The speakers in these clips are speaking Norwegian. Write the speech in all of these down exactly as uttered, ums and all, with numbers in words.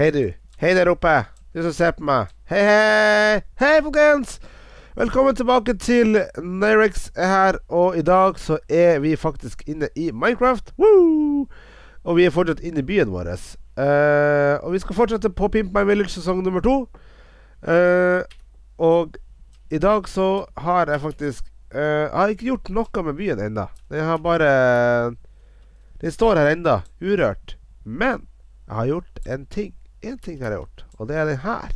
Hej du, hej der oppe, du som ser på meg. Hei hei, hei folkens. Velkommen tilbake til Naireks her, og i dag så er vi faktisk inne i Minecraft. Woo! Og vi er fortsatt inne i byen vår. uh, Og vi skal fortsette på Pimp My Village sesong nummer to. uh, Og i dag så har jeg faktisk uh, jeg har ikke gjort noe med byen enda. Jeg har bare Den står her enda, urørt. Men jeg har gjort en ting. En ting har jeg gjort, og det er den her.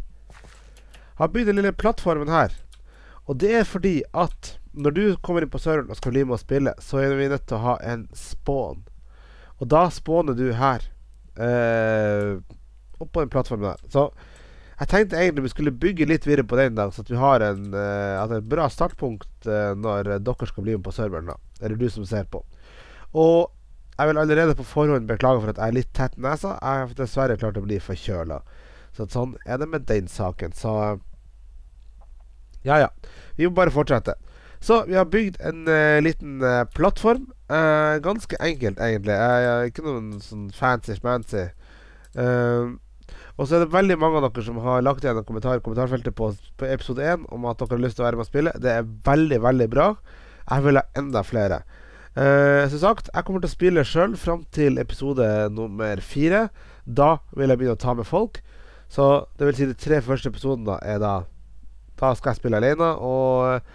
Jeg har bygd den lille plattformen her. Og det er fordi at når du kommer inn på serveren og skal bli med å spille, så er vi nødt til å ha en spawn. Og da spawner du her, eh, oppå den plattformen der. Så jeg tenkte egentlig vi skulle bygge litt videre på den da, så at vi har en, eh, at et bra startpunkt eh, når dere skal bli med på serveren da. Eller du som ser på. Og jeg vil allerede på forhånd beklage for at jeg er litt tett nesa. Jeg har dessverre klart å bli forkjøla. Så sånn er det med den saken. Så ja, ja. Vi må bare fortsette. Så vi har bygd en uh, liten uh, plattform. Uh, ganske enkelt, egentlig. Uh, ikke noen sånn fancy-fancy. Uh, og så er det veldig mange av dere som har lagt igjen en kommentar i kommentarfeltet på, på episode én om at dere har lyst til å være med og spille. Det er veldig, veldig bra. Jeg vil ha enda flere. Uh, som sagt, jeg kommer til å spille selv fram til episode nummer fire. Da vil jeg begynne å ta med folk. Så det vil si de tre første episoden da er da Da skal jeg spille alene og,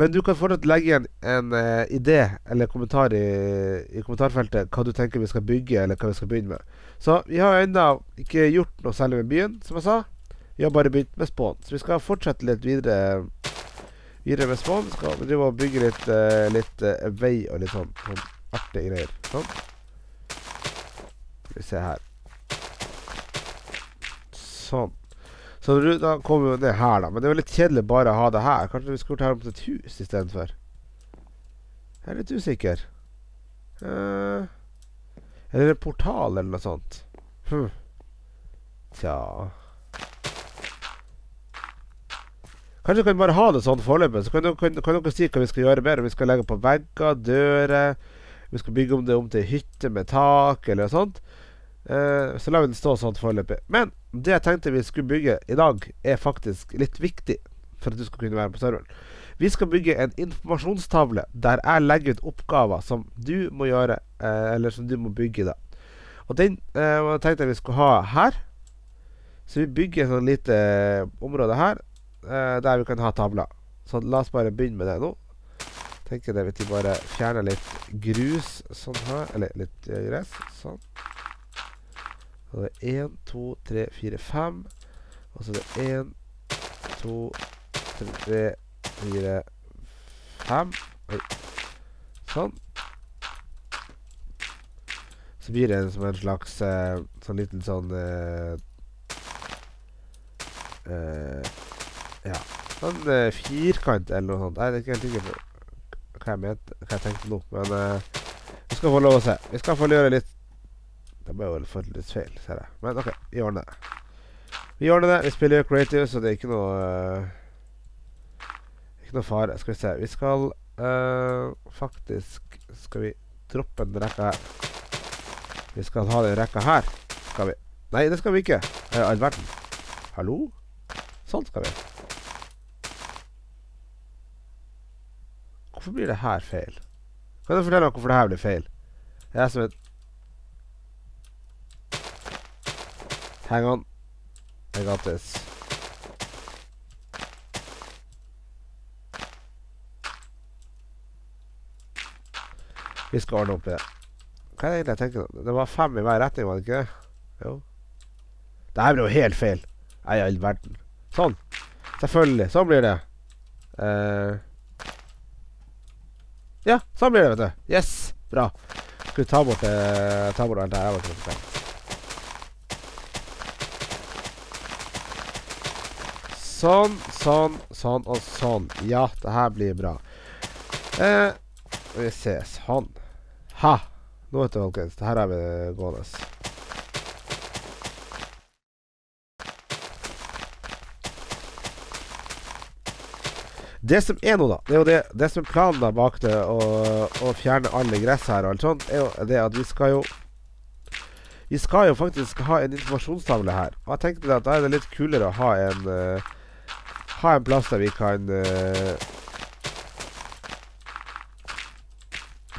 men du kan fortsatt legge igjen en uh, idé eller kommentar i, i kommentarfeltet hva du tenker vi skal bygge, eller hva vi skal begynne med. Så vi har enda ikke gjort noe særlig med byen, som jeg sa. Vi har bare begynt med spawn, så vi skal fortsette litt videre Videre med spawn. Skal vi drive og bygge litt, uh, litt uh, vei og litt sånn, sånn artige greier. Sånn. Skal vi se her. Sånn. Så du, da kommer vi ned her da. Men det er jo litt kjedelig bare å ha det her. Kanskje vi skulle gjort her om til et hus i stedet for. Jeg er litt usikker. Uh, eller en portal eller noe sånt. Hm. Tja. Kanskje kan vi bare ha det sånn forløpet. Så kan dere, kan, kan dere si hva vi skal gjøre mer. Vi skal legge på vegger, dører. Vi skal bygge om det om til hytte med tak eller sånt. Eh, så la vi den stå sånn forløpet. Men det jeg tenkte vi skulle bygge i dag er faktisk litt viktig for at du skal kunne være på serveren. Vi skal bygge en informasjonstavle der jeg legger ut oppgaver som du må gjøre, eh, eller som du må bygge da. Og den eh, tenkte jeg vi skulle ha her. Så vi bygger et sånn lite område her der vi kan ha tavla. Så la oss bare begynne med det nå. Tenker det vi bare fjerner litt grus sånn her, eller litt uh, gress sånn. Så det er en, to, tre, fire, fem. Og så det er en, to, tre, fire, fem. Oi. Sånn. Så blir det som en slags uh, sånn liten sånn eh uh, uh, ja, en uh, firkant eller noe sånt. Nei, det er ikke helt sikkert hva jeg mente, hva jeg tenkte nå. Men uh, vi skal få lov å se. Vi skal få gjøre litt. Det ble jo fått litt feil, ser jeg. Men ok, vi ordner det. Vi ordner det, vi spiller jo creative, så det er ikke noe uh, Ikke noe fare, skal vi se. Vi skal uh, faktisk Skal vi droppe en rekka her. Vi skal ha den rekka her. Skal vi? Nei, det skal vi ikke. uh, All verden. Hallo? Sånn skal vi. Hvorfor blir det her feil? Kan du fortelle meg hvorfor det her blir feil? Jeg er som et... Hang on. I got this. Vi skal ordne opp i det. Hva er det egentlig jeg tenker? Det var fem i hver retning, var det ikke det? Jo. Dette blir jo helt feil. Nei, all verden. Sånn. Selvfølgelig. Sånn blir det. Eh... Uh, Ja, sånn blir det, vet du. Yes, bra. Skal vi ta bort, eh, ta bort alt det her. Sånn, sånn, sånn og sånn. Ja, det her blir bra. Eh, vi ses. Han. Ha! Nå vet du, folkens. Det her er vi gående. Det som er nå da, det er jo det, det som er planen da bak det å, å fjerne alle gress her og alt sånt, er jo det at vi skal jo Vi skal jo faktisk ha en informasjonstavle her. Og jeg tenkte at da er det litt kulere å ha en uh, ha en plass der vi kan uh,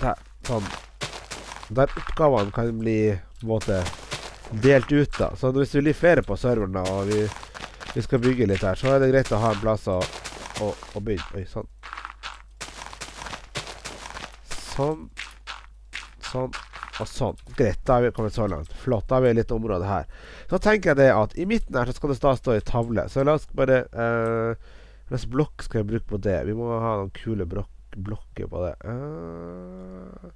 der, sånn. Der oppgavene kan bli på en måte delt ut da. Så hvis vi blir flere på serveren da, og vi, vi skal bygge litt her, så er det greit å ha en plass å, å, å bygge. Oi, sånn. Sånn. Sånn. Og sånn. Greit, da har vi kommet så langt. Flott, da har vi litt område her. Så tenker jeg det at i midten her så skal det da stå i tavle. Så la oss bare uh, la oss blokk skal jeg bruke på det. Vi må ha noen kule blok blokker på det. Uh,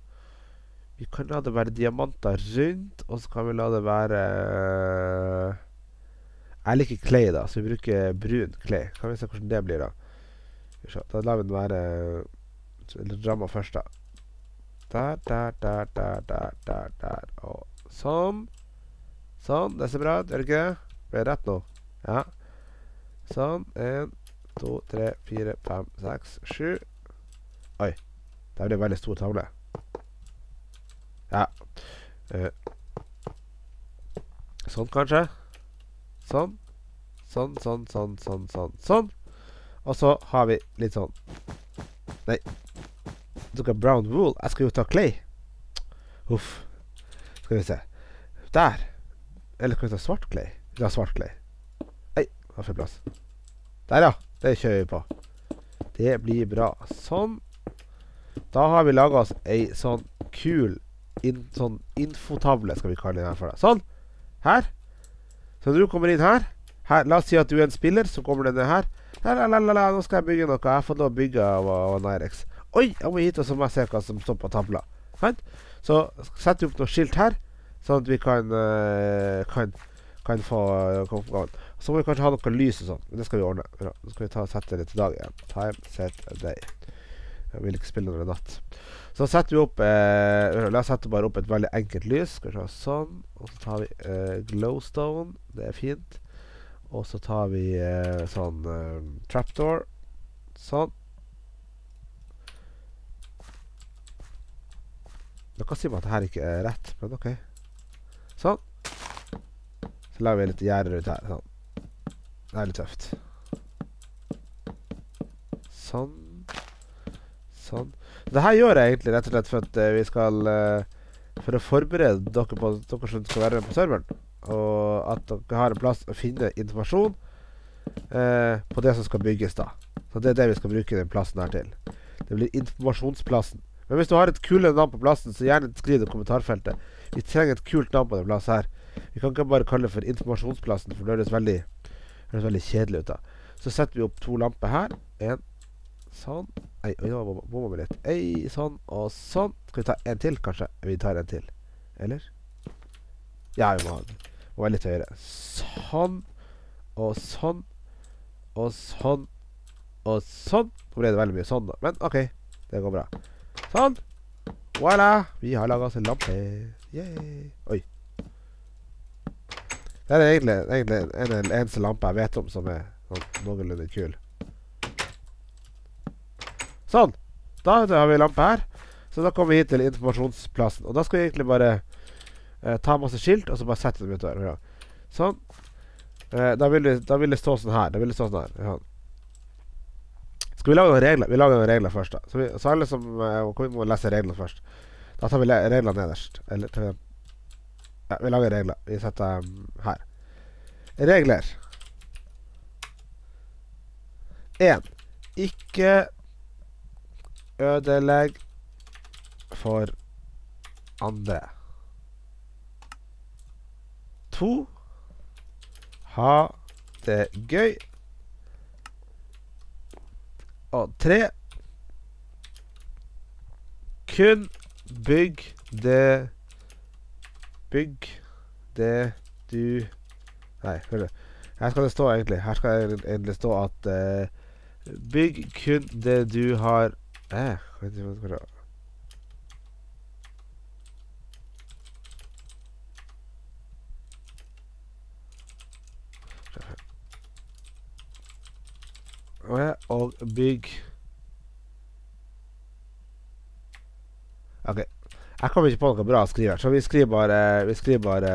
vi kan la det være diamanter rundt, og så kan vi la det være uh, jeg liker clay da, så vi bruker brun clay. Kan vi se hvordan det blir da? Da lar vi den være ramma først da. Der, der, der, der, der, der, der, og sånn. Sånn, det ser bra ut, gjør det ikke? Ble det rett nå? Ja. Sånn, en, to, tre, fire, fem, seks, sju. Oi, det blir en veldig stor tavle. Ja. Uh. Sånn kanskje. Sånn. Sånn, sånn, sånn, sånn, sånn, sånn. Og så har vi litt sånn. Nei. Tok jeg brown wool. Jeg skal jo ta clay. Uff. Skal vi se. Der. Eller kan vi ta svart clay? Vi tar svart clay. Nei, det var for plass. Der ja. Det kjører vi på. Det blir bra. Sånn. Da har vi laget oss ei sånn kul in, sånn infotavle skal vi kalle den her for deg. Sånn. Her. Så når du kommer inn her. Her. La oss si at du er en spiller, så kommer denne her. La, la, la, la. Nå skal jeg bygge noe. Jeg har fått lov å bygge av, av Naireks. Oi, jeg må hit og så må jeg se hva som står på tavla. Så setter vi opp noe skilt her, sånn at vi kan, kan, kan få komme. Så må vi kanskje ha noe lys og sånn, men det skal vi ordne. Nå skal vi ta og sette det til dag igjen. Time, set, day. Jeg vil ikke spille noe natt. Så setter vi opp, eh, la oss sette bare opp et veldig enkelt lys. Skal vi ta sånn, og så tar vi eh, glowstone, det er fint. Og så tar vi eh, sånn eh, trapdoor, sånn. Nå kan si man at dette ikke er rett, men ok. Sånn. Så lager vi litt gjerder ut her, sånn. Det er litt tøft. Sånn. Sånn. Dette gjør jeg egentlig rett og slett for at vi skal, for å forberede dere på at dere skal være med på serveren. Og at dere har en plass å finne informasjon eh, på det som skal bygges da. Så det er det vi skal bruke den plassen her til. Det blir informasjonsplassen. Men hvis du har et kule navn på plassen, så gjerne skriv det i kommentarfeltet. Vi trenger et kult navn på den plassen her. Vi kan ikke bare kalle det for informasjonsplassen, for det høres veldig, høres veldig kjedelig ut da. Så setter vi opp to lamper her. En, sånn. Ei, oi, nå må vi litt. Ei, sånn, og sånn. Skal vi ta en til, kanskje? Vi tar en til. Eller? Ja, vi må ha den. Må være litt høyere. Sånn, og sånn, og sånn, og sånn. Nå ble det veldig mye sånn da, men ok, det går bra. Sånn. Voilà. Vi har laget oss en lampe. Yay. Oi. Det er egentlig, egentlig en, en eneste lampe jeg vet om som er sånn, noenlunde kul. Sånn. Da har vi lampe her. Så da kommer vi hit til informasjonsplassen. Og da skal vi egentlig bare eh, ta masse skilt, og så bare sette dem ut der. Ja. Sånn. Eh, da, vil vi, da vil det stå sånn her. Da vil det stå sånn her. Ja. Skal vi lage noen regler? Vi lager noen regler først da. Så, vi, så alle som uh, kommer inn må lese reglene først. Da tar vi reglene nederst. Eller tar vi dem? Ja, vi lager regler. Vi setter dem um, her. Regler. en. Ikke ødelegg for andre. to. Ha det gøy. Og tre. Kun bygg det Bygg det du Nei, hør du. Her skal det stå egentlig Her skal det egentlig stå at uh, bygg kun det du har eh, og bygg. Ok, Jeg kommer ikke på noe bra å skrive her, så vi skriver bare, vi skriver bare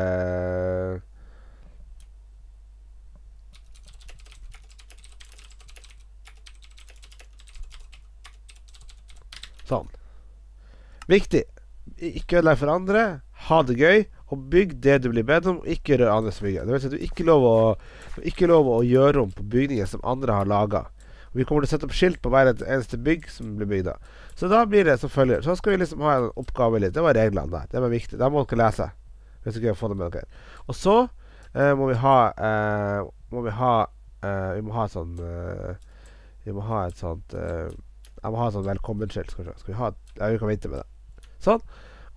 sånn. Viktig. Ikke ødelegg for andre. Ha det gøy. Og bygg det du blir bedt om, og ikke rør andre som bygger. Det vil si at du ikke lov å, ikke lov å gjøre om på bygninger som andre har laget. Vi kommer til å sette opp skilt på hver eneste bygg som blir bygd. Så da blir det som følger. Så skal vi liksom ha en oppgave litt. Det var reglene der. Det var viktig. Da må dere lese. Hvis dere får det med dere. Og så eh, må vi ha, eh, må vi, ha eh, vi må ha et sånt, eh, vi må ha et sånt, eh, jeg må ha et sånt velkommenskilt. Skal, skal vi ha, ja, vi kan vente med det. Sånn.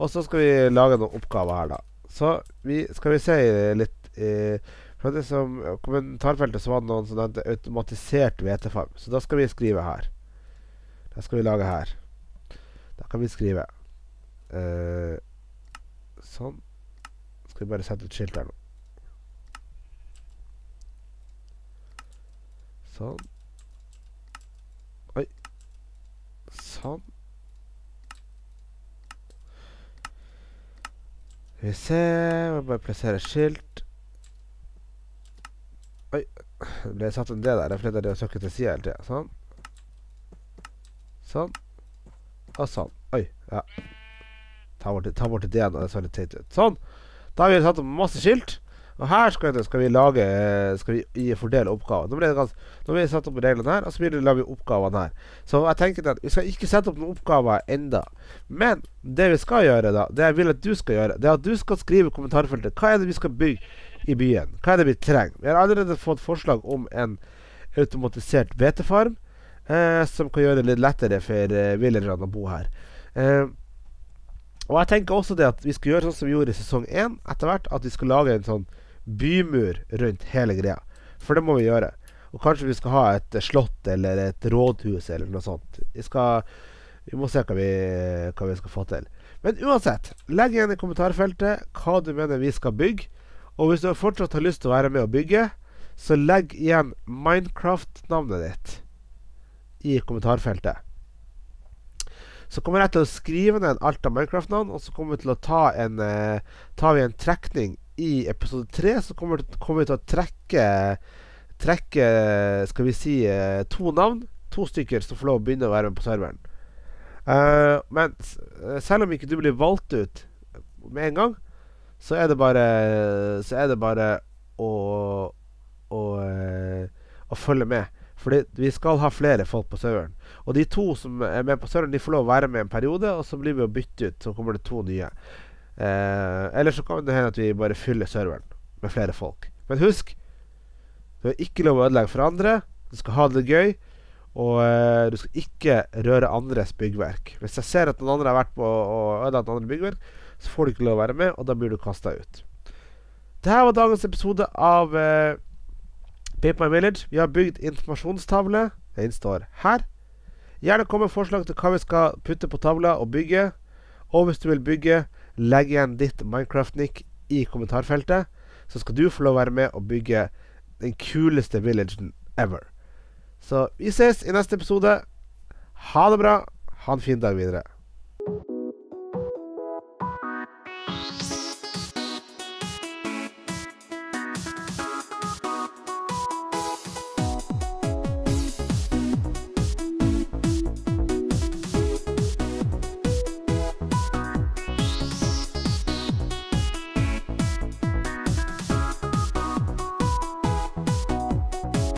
Og så skal vi lage noen oppgaver her da. Så vi, skal vi se litt eh, fra det som kommentarfeltet, så var det noen som nevnte automatisert hvetefarm. Så da skal vi skrive her. Da skal vi lage her. Da kan vi skrive eh, sånn. Skal vi bare sette ut skilt her nå. Sånn. Oi. Sånn. Vi ser, vi må bare plassere skilt. Oi, det ble satt en del der, det er fordi det er å søke til siden hele tiden. Sånn. Sånn. Og sånn. Oi, ja. Ta bort, ta bort det igjen, og det så litt teit ut. Sånn. Da har vi satt opp masse skilt. Og her skal vi, skal vi lage, skal vi fordele oppgaver. Nå, ble det ganske, nå har vi satt opp reglene her, og så blir det laget oppgavene her. Så jeg tenker at vi skal ikke sette opp noen oppgaver enda. Men det vi skal gjøre da, det jeg vil at du skal gjøre, det er at du skal skrive i kommentarfeltet hva er det vi skal bygge i byen. Hva er det vi trenger? Vi har allerede fått forslag om en automatisert hvetefarm, eh, som kan gjøre det litt lettere for eh, villagerne å bo her. Eh, og jeg tenker også det at vi skal gjøre sånn som vi gjorde i sesong én, etter hvert, at vi skal lage en sånn bymur rundt hele greia. For det må vi gjøre. Og kanskje vi skal ha et slott eller et rådhus eller noe sånt. Vi skal... Vi må se hva vi, hva vi skal få til. Men uansett, legg igjen i kommentarfeltet hva du mener vi skal bygge. Og hvis du fortsatt har lyst til å være med og bygge, så legg igjen Minecraft-navnet ditt i kommentarfeltet. Så kommer jeg til å skrive ned alt av Minecraft-navn, og så kommer vi til å ta en, eh, tar vi en trekning i episode tre, så kommer, kommer vi til å trekke, trekke, skal vi si, eh, to navn, to stykker som får lov å begynne å være med på serveren. Uh, men selv om ikke du blir valgt ut med en gang, så er det bare så er det bare å å, å følge med, fordi vi skal ha flere folk på serveren, og de to som er med på serveren, de får lov å være med en periode, og så blir vi å bytte ut, så kommer det to nye. Uh, eller så kan det hende at vi bare fyller serveren med flere folk. Men husk, du har ikke lov å ødelegge for andre, du skal ha det gøy. Og eh, du skal ikke røre andres byggverk. Hvis jeg ser at noen andre har vært på og ødelagt andre byggverk, så får du ikke lov å være med, og da blir du kastet ut. Dette var dagens episode av eh, Pimp My Village. Vi har bygd informasjonstavle. Den står her. Gjerne kom med forslag til hva vi skal putte på tavla og bygge. Og hvis du vil bygge, legg igjen ditt Minecraft-nick i kommentarfeltet, så skal du få lov å være med og bygge den kuleste villagen ever. Så vi ses i neste episode. Ha det bra. Ha en fin dag videre.